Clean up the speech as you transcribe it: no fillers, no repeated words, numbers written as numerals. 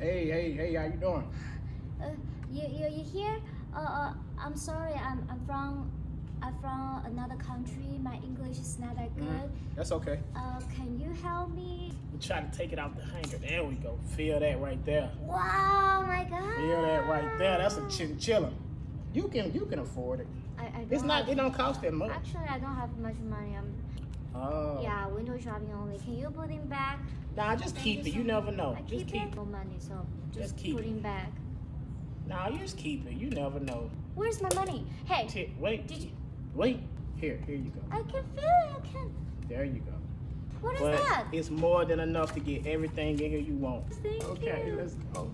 Hey, how you doing? You here? I'm sorry, I'm from another country. My English is not that good. That's okay. Can you help me? You try to take it out the hanger. There we go. Feel that right there. Wow, my God. Feel that right there. That's a chinchilla. You can afford it. It don't cost that much. Actually, I don't have much money. Yeah, window shopping only. Can you put him back? Nah, just keep it. You never know. Just keep it. No money, so just put him back. Nah, you just keep it. You never know. Where's my money? Hey. Wait. Did you? Wait. Here you go. I can feel it. I can. There you go. What is that? It's more than enough to get everything in here you want. Thank you. Okay, let's go.